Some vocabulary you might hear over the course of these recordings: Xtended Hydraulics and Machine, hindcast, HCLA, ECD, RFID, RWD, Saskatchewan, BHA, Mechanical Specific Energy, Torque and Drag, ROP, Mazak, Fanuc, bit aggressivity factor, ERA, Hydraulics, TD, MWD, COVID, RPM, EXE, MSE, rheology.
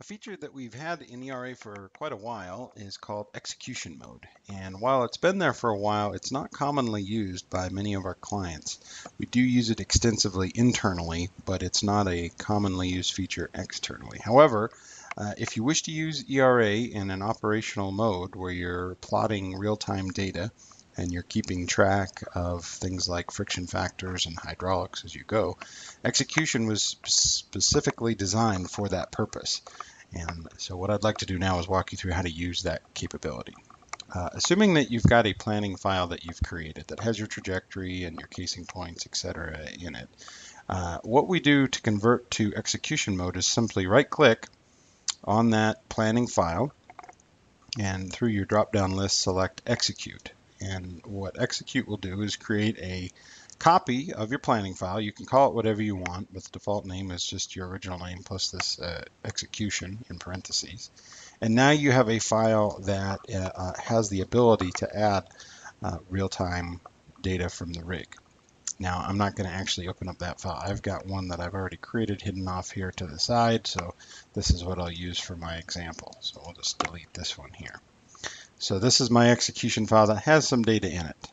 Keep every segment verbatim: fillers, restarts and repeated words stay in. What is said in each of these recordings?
A feature that we've had in E R A for quite a while is called execution mode. And while it's been there for a while, it's not commonly used by many of our clients. We do use it extensively internally, but it's not a commonly used feature externally. However, uh, if you wish to use E R A in an operational mode where you're plotting real-time data and you're keeping track of things like friction factors and hydraulics as you go, execution was specifically designed for that purpose. And so what I'd like to do now is walk you through how to use that capability. Uh, assuming that you've got a planning file that you've created that has your trajectory and your casing points, et cetera in it, uh, what we do to convert to execution mode is simply right-click on that planning file and through your drop-down list select Execute. And what Execute will do is create a copy of your planning file. You can call it whatever you want, but the default name is just your original name plus this uh, execution in parentheses. And now you have a file that uh, has the ability to add uh, real-time data from the rig. Now, I'm not going to actually open up that file. I've got one that I've already created hidden off here to the side, so this is what I'll use for my example. So we'll just delete this one here. So this is my execution file that has some data in it.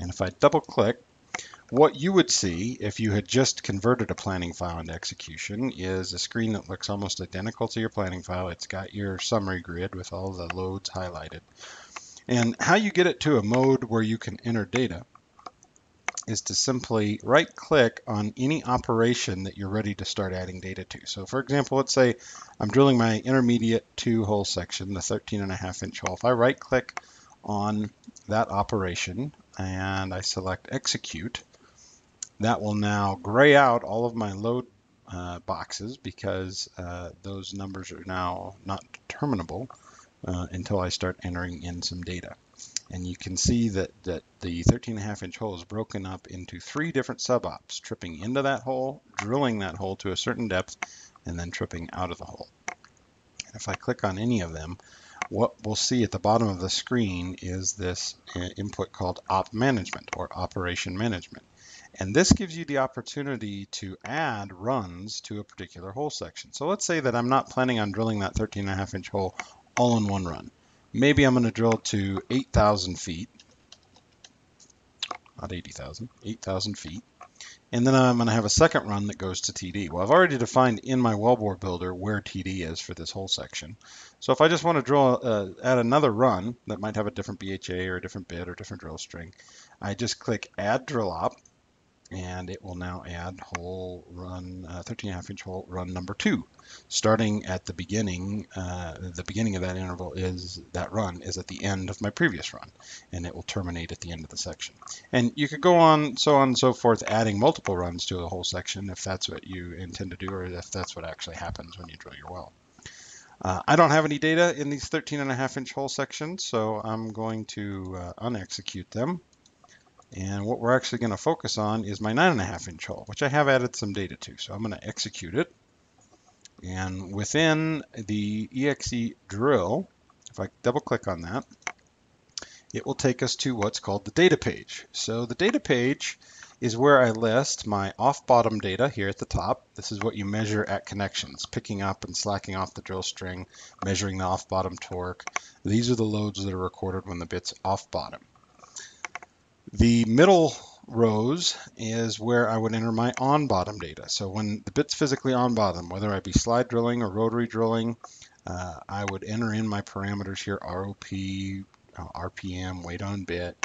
And if I double click, what you would see if you had just converted a planning file into execution is a screen that looks almost identical to your planning file. It's got your summary grid with all the loads highlighted. And how you get it to a mode where you can enter data is to simply right click on any operation that you're ready to start adding data to. So for example, let's say I'm drilling my intermediate two hole section, the thirteen and a half inch hole. If I right click on that operation and I select execute, that will now gray out all of my load uh, boxes because uh, those numbers are now not determinable uh, until I start entering in some data. And you can see that, that the thirteen and a half inch hole is broken up into three different sub-ops, tripping into that hole, drilling that hole to a certain depth, and then tripping out of the hole. And if I click on any of them, what we'll see at the bottom of the screen is this input called op management or operation management. And this gives you the opportunity to add runs to a particular hole section. So let's say that I'm not planning on drilling that thirteen and a half inch hole all in one run. Maybe I'm going to drill to eight thousand feet, not eighty thousand, eight thousand feet, and then I'm going to have a second run that goes to T D. Well, I've already defined in my wellbore builder where T D is for this whole section. So if I just want to drill, uh, add another run that might have a different B H A or a different bit or different drill string, I just click Add Drill Op, and it will now add hole run uh, thirteen and a half inch hole run number two. Starting at the beginning, uh, the beginning of that interval is that run is at the end of my previous run, and it will terminate at the end of the section. And you could go on so on and so forth, adding multiple runs to a whole section if that's what you intend to do, or if that's what actually happens when you drill your well. Uh, I don't have any data in these thirteen and a half inch hole sections, so I'm going to uh, unexecute them. And what we're actually going to focus on is my nine and a half inch hole, which I have added some data to. So I'm going to execute it. And within the E X E drill, if I double click on that, it will take us to what's called the data page. So the data page is where I list my off-bottom data here at the top. This is what you measure at connections, picking up and slacking off the drill string, measuring the off-bottom torque. These are the loads that are recorded when the bit's off-bottom. The middle rows is where I would enter my on-bottom data. So when the bit's physically on-bottom, whether I be slide drilling or rotary drilling, uh, I would enter in my parameters here, R O P, uh, R P M, weight on bit,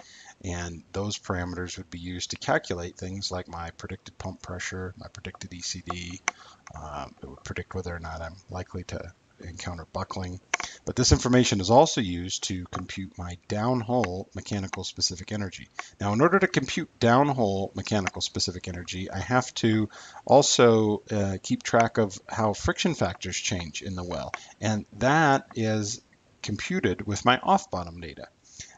and those parameters would be used to calculate things like my predicted pump pressure, my predicted E C D. Uh, it would predict whether or not I'm likely to encounter buckling. But this information is also used to compute my downhole mechanical specific energy. Now, in order to compute downhole mechanical specific energy, I have to also uh, keep track of how friction factors change in the well. And that is computed with my off-bottom data.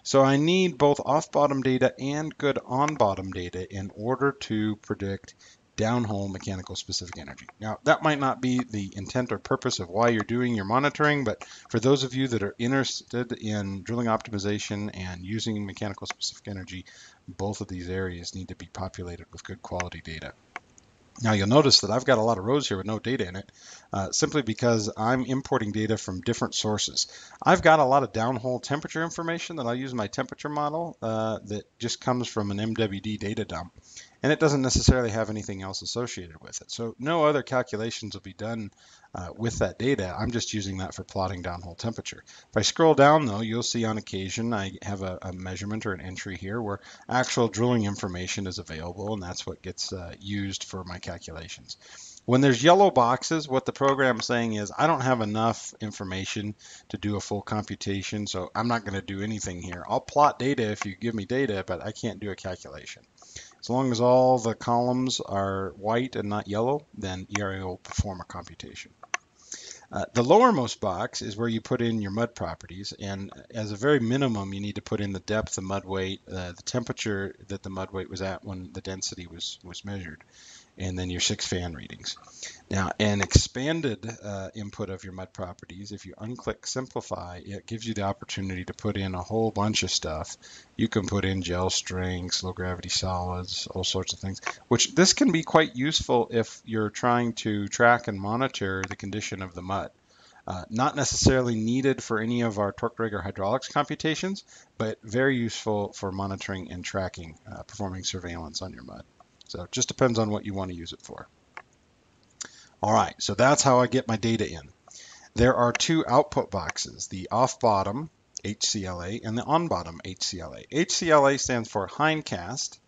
So I need both off-bottom data and good on-bottom data in order to predict downhole mechanical specific energy. Now, that might not be the intent or purpose of why you're doing your monitoring, but for those of you that are interested in drilling optimization and using mechanical specific energy, both of these areas need to be populated with good quality data. Now you'll notice that I've got a lot of rows here with no data in it, uh, simply because I'm importing data from different sources. I've got a lot of downhole temperature information that I'll use in my temperature model uh, that just comes from an M W D data dump, and it doesn't necessarily have anything else associated with it. So no other calculations will be done uh, with that data. I'm just using that for plotting downhole temperature. If I scroll down though, you'll see on occasion I have a, a measurement or an entry here where actual drilling information is available, and that's what gets uh, used for my calculations. When there's yellow boxes, what the program's saying is I don't have enough information to do a full computation, so I'm not going to do anything here. I'll plot data if you give me data, but I can't do a calculation. As long as all the columns are white and not yellow, then E R A will perform a computation. Uh, the lowermost box is where you put in your mud properties, and as a very minimum, you need to put in the depth, the mud weight, uh, the temperature that the mud weight was at when the density was, was measured, and then your six fan readings. Now, an expanded uh, input of your mud properties, if you unclick simplify, it gives you the opportunity to put in a whole bunch of stuff. You can put in gel strengths, low gravity solids, all sorts of things, which this can be quite useful if you're trying to track and monitor the condition of the mud. Uh, not necessarily needed for any of our torque, drag, or hydraulics computations, but very useful for monitoring and tracking, uh, performing surveillance on your mud. So it just depends on what you want to use it for. All right, so that's how I get my data in. There are two output boxes, the off-bottom H C L A and the on-bottom H C L A. H C L A stands for hindcast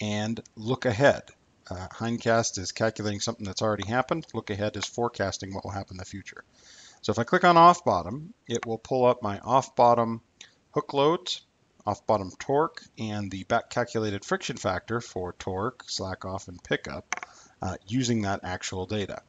and look ahead. Uh, hindcast is calculating something that's already happened. Look ahead is forecasting what will happen in the future. So if I click on off-bottom, it will pull up my off-bottom hook loads, off-bottom torque, and the back-calculated friction factor for torque, slack-off, and pickup uh, using that actual data.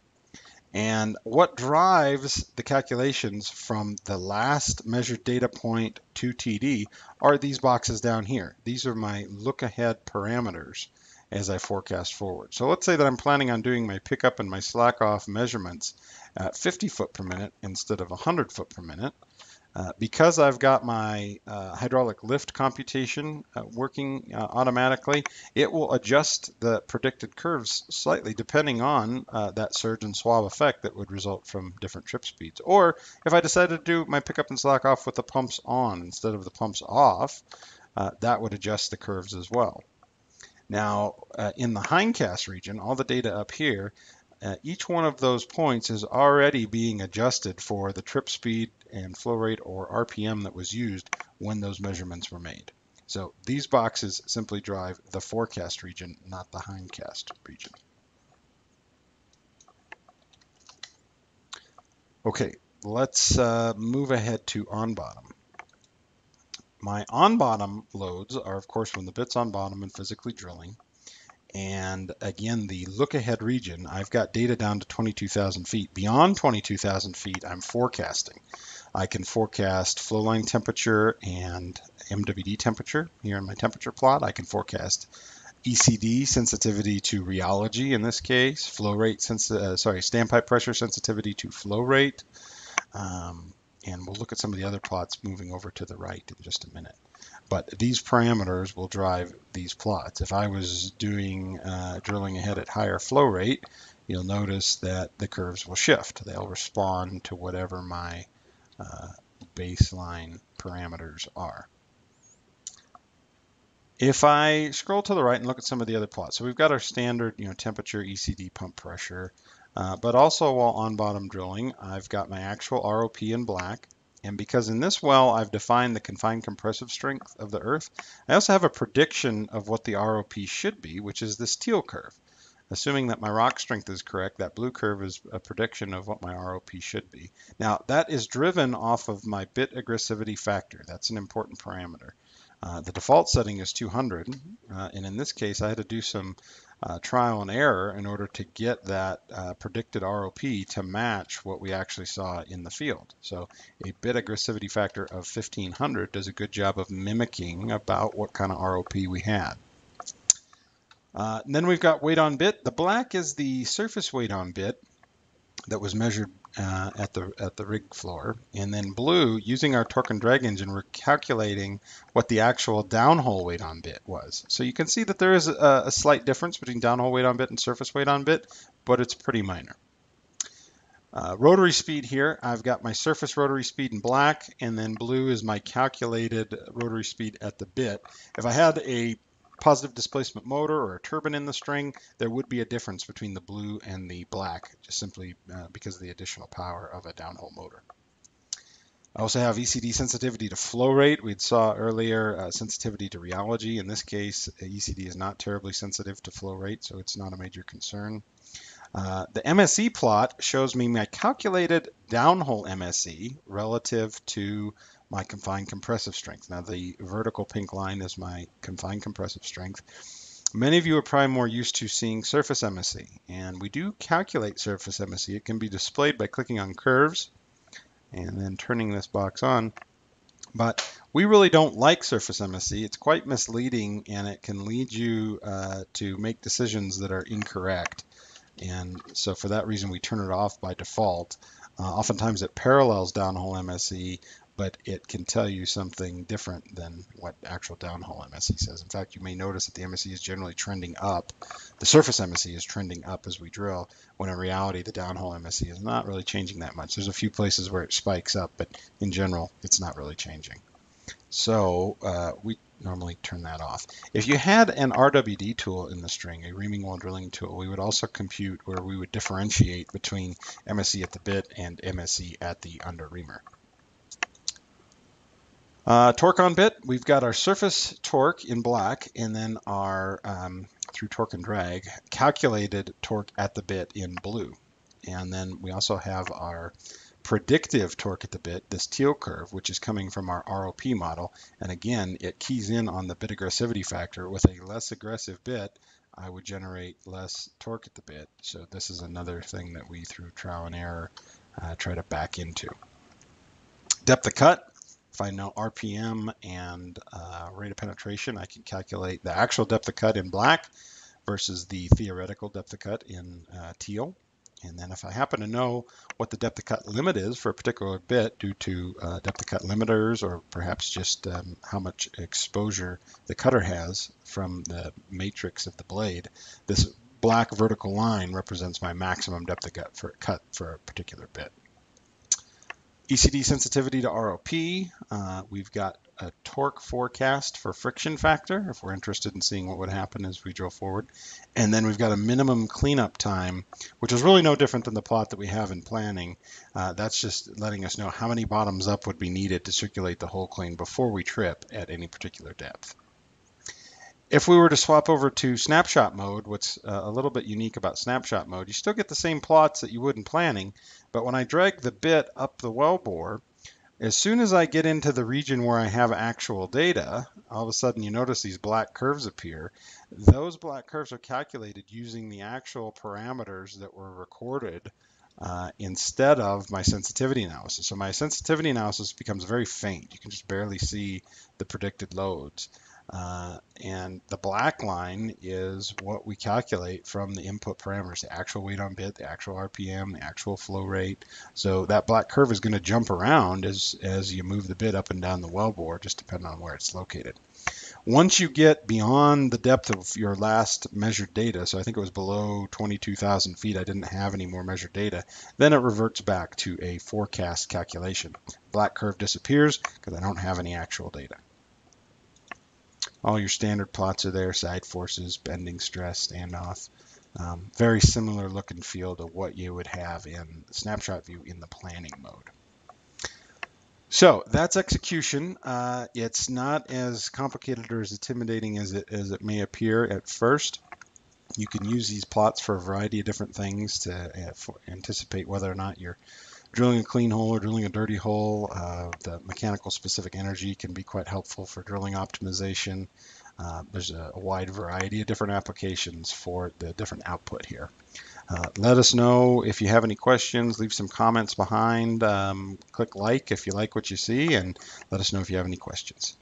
And what drives the calculations from the last measured data point to T D are these boxes down here. These are my look-ahead parameters as I forecast forward. So let's say that I'm planning on doing my pickup and my slack-off measurements at fifty foot per minute instead of one hundred foot per minute. Uh, because I've got my uh, hydraulic lift computation uh, working uh, automatically, it will adjust the predicted curves slightly depending on uh, that surge and swab effect that would result from different trip speeds. Or if I decided to do my pickup and slack off with the pumps on instead of the pumps off, uh, that would adjust the curves as well. Now, uh, in the hindcast region, all the data up here, Uh, each one of those points is already being adjusted for the trip speed and flow rate or R P M that was used when those measurements were made. So these boxes simply drive the forecast region, not the hindcast region. Okay, let's uh, move ahead to on bottom. My on bottom loads are, of course, when the bit's on bottom and physically drilling. And again, the look-ahead region, I've got data down to twenty-two thousand feet. Beyond twenty-two thousand feet, I'm forecasting. I can forecast flow line temperature and M W D temperature here in my temperature plot. I can forecast E C D sensitivity to rheology in this case, flow rate, sens uh, sorry, standpipe pressure sensitivity to flow rate. Um, and we'll look at some of the other plots moving over to the right in just a minute. But these parameters will drive these plots. If I was doing uh, drilling ahead at higher flow rate, you'll notice that the curves will shift. They'll respond to whatever my uh, baseline parameters are. If I scroll to the right and look at some of the other plots, so we've got our standard, you know, temperature, E C D, pump pressure, uh, but also while on bottom drilling, I've got my actual R O P in black. And because in this well, I've defined the confined compressive strength of the earth, I also have a prediction of what the R O P should be, which is this teal curve. Assuming that my rock strength is correct, that blue curve is a prediction of what my R O P should be. Now, that is driven off of my bit aggressivity factor. That's an important parameter. Uh, the default setting is two hundred, uh, and in this case, I had to do some uh, trial and error in order to get that uh, predicted R O P to match what we actually saw in the field. So a bit aggressivity factor of fifteen hundred does a good job of mimicking about what kind of R O P we had. Uh, and then we've got weight on bit. The black is the surface weight on bit. that was measured uh, at the at the rig floor, and then blue, using our torque and drag engine, we're calculating what the actual downhole weight on bit was. So you can see that there is a, a slight difference between downhole weight on bit and surface weight on bit, but it's pretty minor. Uh, rotary speed here, I've got my surface rotary speed in black, and then blue is my calculated rotary speed at the bit. If I had a positive displacement motor or a turbine in the string, there would be a difference between the blue and the black, just simply uh, because of the additional power of a downhole motor. I also have E C D sensitivity to flow rate. We saw earlier uh, sensitivity to rheology. In this case, E C D is not terribly sensitive to flow rate, so it's not a major concern. Uh, the M S E plot shows me my calculated downhole M S E relative to my confined compressive strength. Now the vertical pink line is my confined compressive strength. Many of you are probably more used to seeing surface M S E, and we do calculate surface M S E. It can be displayed by clicking on curves and then turning this box on, but we really don't like surface M S E. It's quite misleading, and it can lead you uh, to make decisions that are incorrect. And so for that reason, we turn it off by default. Uh, oftentimes it parallels downhole M S E, but it can tell you something different than what actual downhole M S E says. In fact, you may notice that the M S E is generally trending up. The surface M S E is trending up as we drill, when in reality, the downhole M S E is not really changing that much. There's a few places where it spikes up, but in general, it's not really changing. So uh, we normally turn that off. If you had an R W D tool in the string, a reaming while drilling tool, we would also compute where we would differentiate between M S E at the bit and M S E at the under reamer. Uh, torque on bit, we've got our surface torque in black, and then our, um, through torque and drag, calculated torque at the bit in blue. And then we also have our predictive torque at the bit, this teal curve, which is coming from our R O P model. And again, it keys in on the bit aggressivity factor. With a less aggressive bit, I would generate less torque at the bit. So this is another thing that we, through trial and error, uh, try to back into. Depth of cut. If I know R P M and uh, rate of penetration, I can calculate the actual depth of cut in black versus the theoretical depth of cut in uh, teal. And then if I happen to know what the depth of cut limit is for a particular bit due to uh, depth of cut limiters, or perhaps just um, how much exposure the cutter has from the matrix of the blade, this black vertical line represents my maximum depth of cut for, cut for a particular bit. E C D sensitivity to R O P, uh, we've got a torque forecast for friction factor, if we're interested in seeing what would happen as we drill forward. And then we've got a minimum cleanup time, which is really no different than the plot that we have in planning. Uh, that's just letting us know how many bottoms up would be needed to circulate the whole clean before we trip at any particular depth. If we were to swap over to snapshot mode, what's uh, a little bit unique about snapshot mode, you still get the same plots that you would in planning, but when I drag the bit up the well bore, as soon as I get into the region where I have actual data, all of a sudden you notice these black curves appear. Those black curves are calculated using the actual parameters that were recorded uh, instead of my sensitivity analysis. So my sensitivity analysis becomes very faint. You can just barely see the predicted loads. Uh, and the black line is what we calculate from the input parameters, the actual weight on bit, the actual R P M, the actual flow rate. So that black curve is going to jump around as, as you move the bit up and down the wellbore, just depending on where it's located. Once you get beyond the depth of your last measured data, so I think it was below twenty-two thousand feet, I didn't have any more measured data, then it reverts back to a forecast calculation. Black curve disappears because I don't have any actual data. All your standard plots are there, side forces, bending stress, standoff. Um, very similar look and feel to what you would have in snapshot view in the planning mode. So that's execution. Uh, it's not as complicated or as intimidating as it, as it may appear at first. You can use these plots for a variety of different things to uh, for anticipate whether or not you're drilling a clean hole or drilling a dirty hole. Uh, the mechanical specific energy can be quite helpful for drilling optimization. Uh, there's a, a wide variety of different applications for the different output here. Uh, let us know if you have any questions. Leave some comments behind. Um, click like if you like what you see, and let us know if you have any questions.